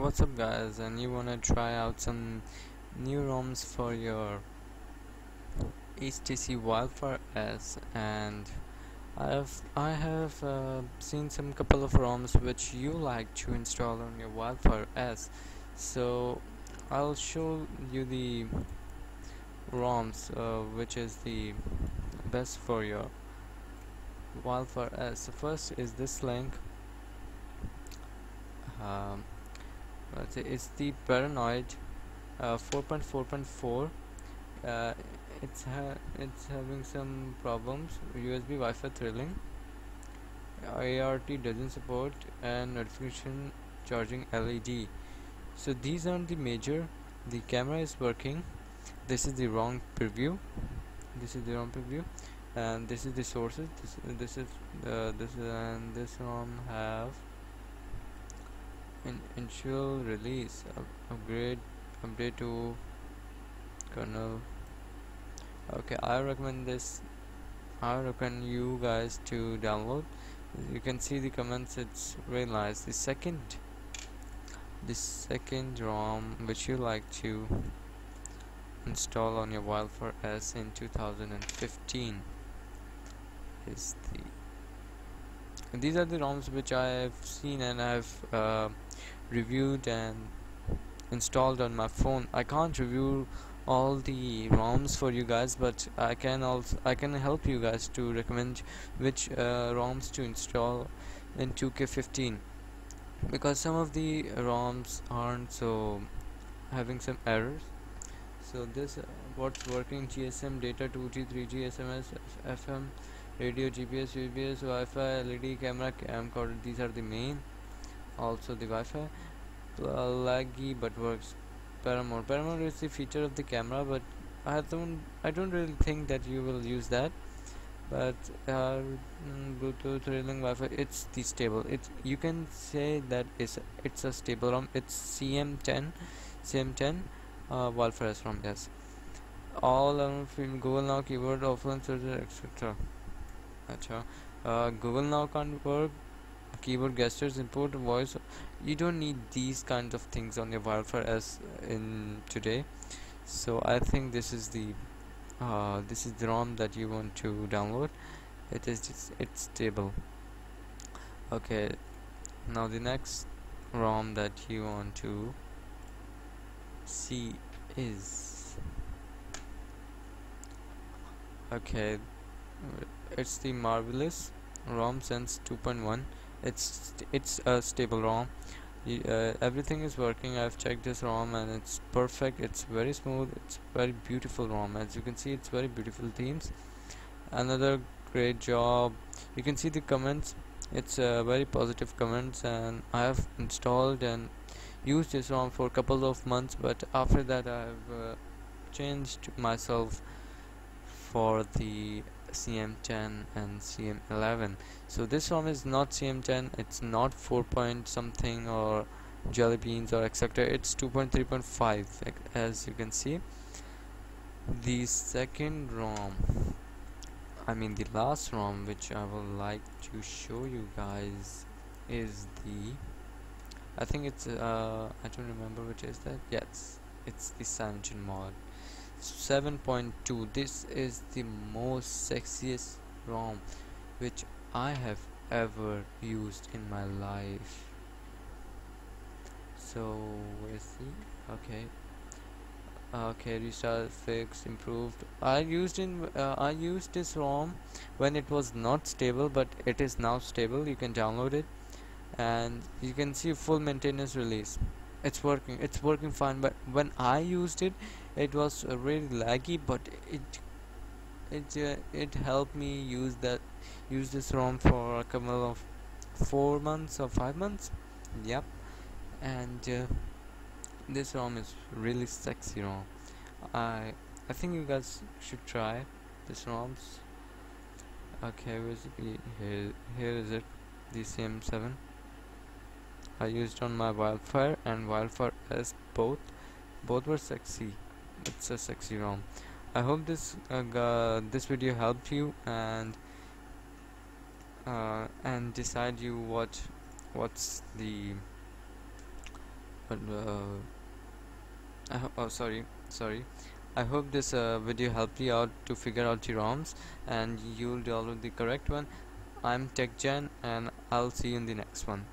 What's up guys, and you wanna try out some new ROMs for your HTC Wildfire S, and I have seen some couple of ROMs which you like to install on your Wildfire S. So I'll show you the ROMs which is the best for your Wildfire S. So first is this link. It's the Paranoid 4.4.4. It's having some problems. USB Wi-Fi thrilling. ART doesn't support, and notification charging LED. So these aren't the major. The camera is working. This is the ROM preview. And this is the sources. This ROM have initial release, update to kernel. Okay, I recommend you guys to download. You can see the comments, it's really nice. The second ROM which you like to install on your Wildfire S in 2015 is the. These are the ROMs which I've seen and I've reviewed and installed on my phone. I can't review all the ROMs for you guys, but I can help you guys to recommend which ROMs to install in 2K15, because some of the ROMs aren't so having some errors. So this what's working: GSM data, 2G, 3G, SMS, FM, radio, GPS, UBS, Wi-Fi, LED, camera, camcorder. These are the main. Also the Wi-Fi, laggy but works. Paramore. Paramore is the feature of the camera, but I don't really think that you will use that. But Bluetooth, thrilling Wi-Fi. It's the stable. You can say that it's a stable ROM. It's CM10 Wildfire S ROM. Yes. All from Google Now, keyboard, offline searcher, etc. Google Now can't work, keyboard gestures, import voice. You don't need these kinds of things on your Wildfire S in today. So I think this is the ROM that you want to download. It's stable. Okay, now the next ROM that you want to see is it's the Marvelous ROM Sense 2.1. It's a stable ROM. Everything is working. I've checked this ROM and it's perfect. It's very smooth. It's very beautiful ROM. As you can see, it's very beautiful themes. Another great job. You can see the comments. It's very positive comments, and I have installed and used this ROM for a couple of months. But after that, I've changed myself for the CM10 and CM11. So this ROM is not CM10, it's not 4 point something or jelly beans or etc. It's 2.3.5, as you can see. The second ROM, the last ROM which I would like to show you guys is the, I don't remember which is that. Yes, it's the CM10 mod 7.2. This is the most sexiest ROM which I have ever used in my life. So let's see. Okay, restart, fixed, improved. I used this ROM when it was not stable, but it is now stable. You can download it and you can see full maintenance release. It's working fine, but when I used it, it was really laggy, but it helped me use this ROM for a couple of 4 months or 5 months. Yep. And this ROM is really sexy ROM. I think you guys should try this ROMs. Okay, here is it, the CM7. I used on my Wildfire and Wildfire S both were sexy. It's a sexy ROM. I hope this video helped you and decide you what's the I hope this video helped you out to figure out your ROMs and you'll download the correct one. I'm TechGen and I'll see you in the next one.